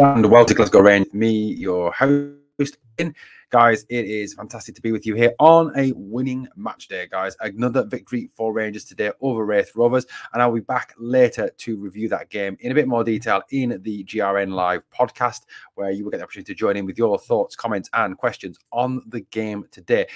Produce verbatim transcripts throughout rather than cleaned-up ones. And welcome to Glasgow Rangers, me, your host. Guys, it is fantastic to be with you here on a winning match day, guys. Another victory for Rangers today over Raith Rovers, and I'll be back later to review that game in a bit more detail in the G R N Live podcast, where you will get the opportunity to join in with your thoughts, comments and questions on the game today.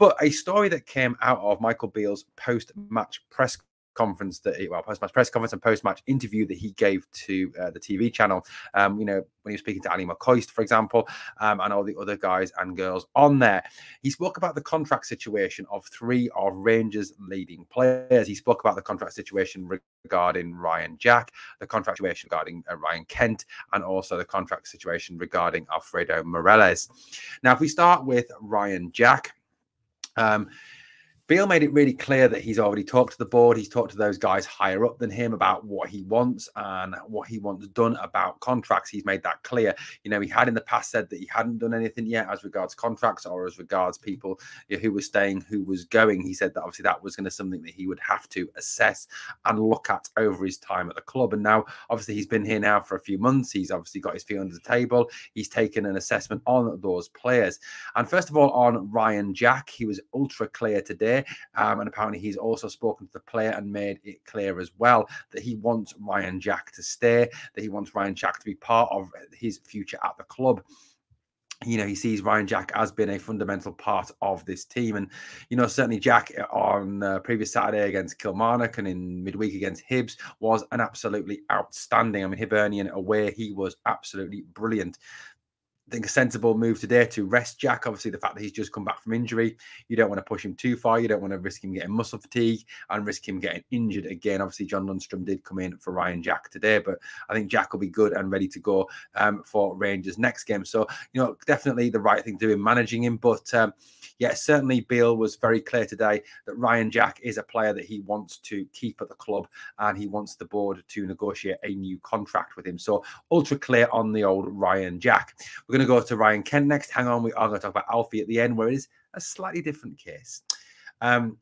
But a story that came out of Michael Beale's post-match press conference that he, well, post-match press conference and post-match interview that he gave to uh, the T V channel, um, you know, when he was speaking to Ali McCoist, for example, um, and all the other guys and girls on there. He spoke about the contract situation of three of Rangers' leading players. He spoke about the contract situation regarding Ryan Jack, the contract situation regarding uh, Ryan Kent, and also the contract situation regarding Alfredo Morales. Now, if we start with Ryan Jack, um, Beale made it really clear that he's already talked to the board. He's talked to those guys higher up than him about what he wants and what he wants done about contracts. He's made that clear. You know, he had in the past said that he hadn't done anything yet as regards contracts or as regards people who were staying, who was going. He said that obviously that was going to be something that he would have to assess and look at over his time at the club. And now, obviously, he's been here now for a few months. He's obviously got his feet under the table. He's taken an assessment on those players. And first of all, on Ryan Jack, he was ultra clear today. Um, and apparently he's also spoken to the player and made it clear as well that he wants Ryan Jack to stay, that he wants Ryan Jack to be part of his future at the club. You know, he sees Ryan Jack as being a fundamental part of this team. And, you know, certainly Jack on uh, previous Saturday against Kilmarnock and in midweek against Hibs was an absolutely outstanding. I mean, Hibernian away, he was absolutely brilliant. I think a sensible move today to rest Jack. Obviously, the fact that he's just come back from injury, you don't want to push him too far. You don't want to risk him getting muscle fatigue and risk him getting injured again. Obviously, John Lundstrom did come in for Ryan Jack today, but I think Jack will be good and ready to go um, for Rangers next game. So, you know, definitely the right thing to do in managing him. But um, yeah, certainly Beale was very clear today that Ryan Jack is a player that he wants to keep at the club and he wants the board to negotiate a new contract with him. So ultra clear on the old Ryan Jack. We're going to go to Ryan Kent next. Hang on, we are going to talk about Alfie at the end, where it is a slightly different case. Um,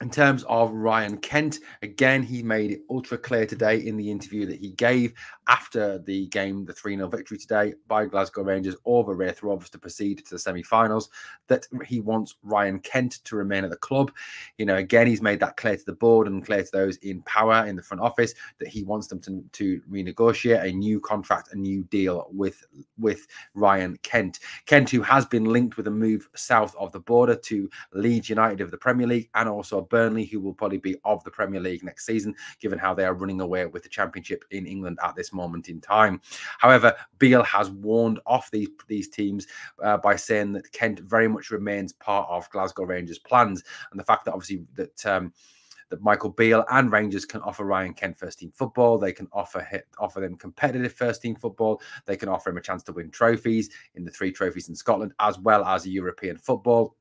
in terms of Ryan Kent, again, he made it ultra clear today in the interview that he gave after the game, the three nil victory today by Glasgow Rangers over Raith Rovers to proceed to the semi-finals, that he wants Ryan Kent to remain at the club. You know, again, he's made that clear to the board and clear to those in power in the front office that he wants them to, to renegotiate a new contract, a new deal with, with Ryan Kent. Kent, who has been linked with a move south of the border to Leeds United of the Premier League and also Burnley, who will probably be of the Premier League next season, given how they are running away with the Championship in England at this moment in time. However, Beale has warned off these, these teams uh, by saying that Kent very much remains part of Glasgow Rangers' plans. And the fact that obviously that... Um, that Michael Beale and Rangers can offer Ryan Kent first-team football. They can offer hit, offer them competitive first-team football. They can offer him a chance to win trophies in the three trophies in Scotland, as well as European football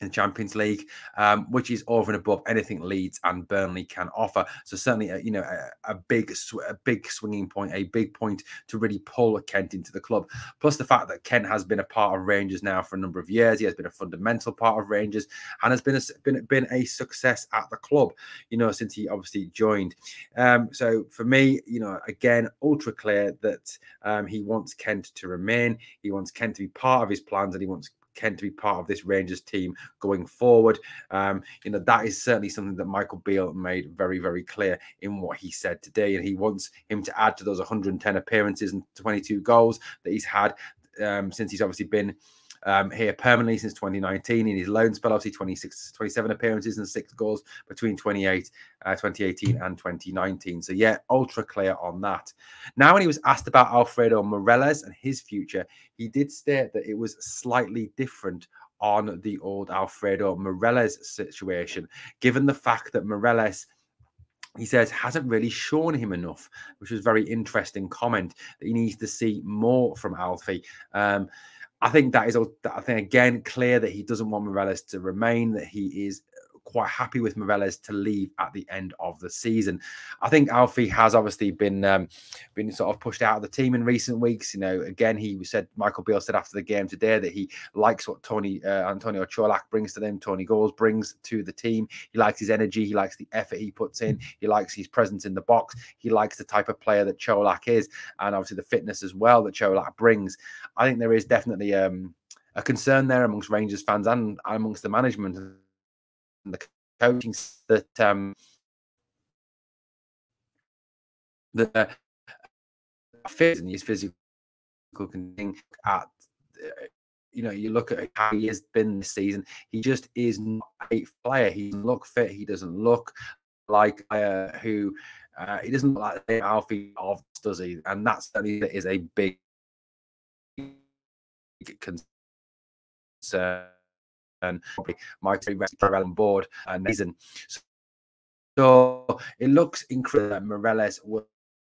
in the Champions League, um, which is over and above anything Leeds and Burnley can offer. So certainly, a, you know, a, a big, sw a big swinging point, a big point to really pull Kent into the club. Plus the fact that Kent has been a part of Rangers now for a number of years. He has been a fundamental part of Rangers and has been a, been, been a success at the club, you know, since he obviously joined. Um, so for me, you know, again, ultra clear that um, he wants Kent to remain. He wants Kent to be part of his plans and he wants Kent to be part of this Rangers team going forward. Um, you know, that is certainly something that Michael Beale made very, very clear in what he said today. And he wants him to add to those one hundred and ten appearances and twenty-two goals that he's had um, since he's obviously been um, here permanently since twenty nineteen. In his loan spell, obviously twenty-six, twenty-seven appearances and six goals between twenty-eight, uh, twenty eighteen and twenty nineteen. So yeah, ultra clear on that. Now, when he was asked about Alfredo Morales and his future, he did state that it was slightly different on the old Alfredo Morales situation, given the fact that Morales, he says, hasn't really shown him enough, which was a very interesting comment, that he needs to see more from Alfie. Um, I think that is, I think again, clear that he doesn't want Morales to remain, that he is quite happy with Morales to leave at the end of the season. I think Alfie has obviously been um, been sort of pushed out of the team in recent weeks. You know, again, he said, Michael Beale said after the game today that he likes what Tony uh, Antonio Čolak brings to them, Tony Gores brings to the team. He likes his energy, he likes the effort he puts in, he likes his presence in the box, he likes the type of player that Čolak is, and obviously the fitness as well that Čolak brings. I think there is definitely um, a concern there amongst Rangers fans and amongst the management and the coaching that um, the fit and his physical conditioning at uh, you know, you look at how he has been this season. He just is not a player. He doesn't look fit. He doesn't look like uh, who uh, he doesn't look like the Alfie of, does he? And that certainly is a big concern. And probably Mike Morales on board and season. So it looks incredible that Morales will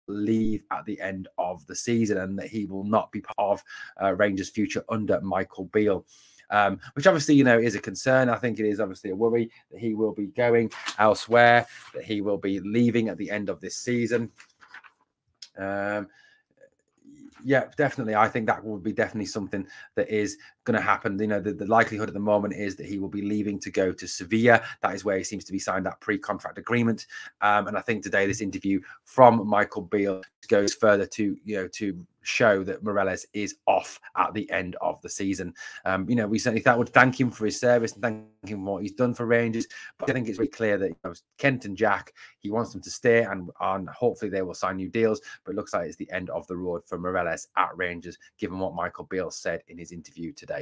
leave at the end of the season and that he will not be part of uh, Rangers' future under Michael Beale, um, which obviously, you know, is a concern. I think it is obviously a worry that he will be going elsewhere, that he will be leaving at the end of this season. Um, Yeah, definitely. I think that would be definitely something that is going to happen. You know, the, the likelihood at the moment is that he will be leaving to go to Sevilla. That is where he seems to be signed that pre-contract agreement. Um, and I think today this interview from Michael Beale goes further to, you know, to show that Morales is off at the end of the season. Um, you know, we certainly thought would thank him for his service and thank him for what he's done for Rangers. But I think it's really clear that, you know, Kent and Jack, he wants them to stay and, and hopefully they will sign new deals. But it looks like it's the end of the road for Morales at Rangers, given what Michael Beale said in his interview today.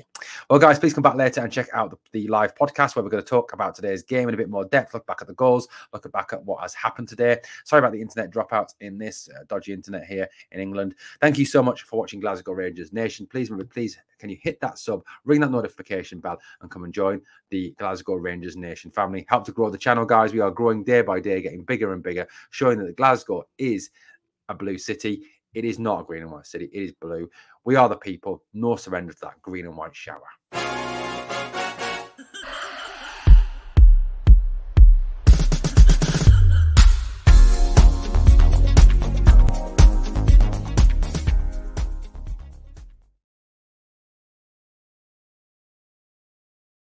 Well, guys, please come back later and check out the, the live podcast where we're going to talk about today's game in a bit more depth, look back at the goals, look back at what has happened today. Sorry about the internet dropouts in this uh, dodgy internet here in England. Thank you so much for watching Glasgow Rangers Nation. Please remember, please can you hit that sub, ring that notification bell, and come and join the Glasgow Rangers Nation family. Help to grow the channel, guys. We are growing day by day, getting bigger and bigger, showing that Glasgow is a blue city. It is not a green and white city. It is blue. We are the people. No surrender to that green and white shower.